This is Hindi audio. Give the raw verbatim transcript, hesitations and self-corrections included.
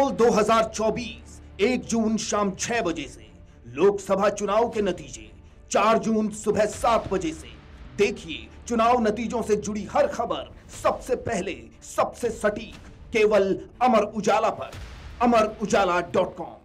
पोल दो हज़ार चौबीस एक जून शाम छह बजे से लोकसभा चुनाव के नतीजे चार जून सुबह सात बजे से देखिए चुनाव नतीजों से जुड़ी हर खबर सबसे पहले सबसे सटीक केवल अमर उजाला पर अमर उजाला डॉट कॉम।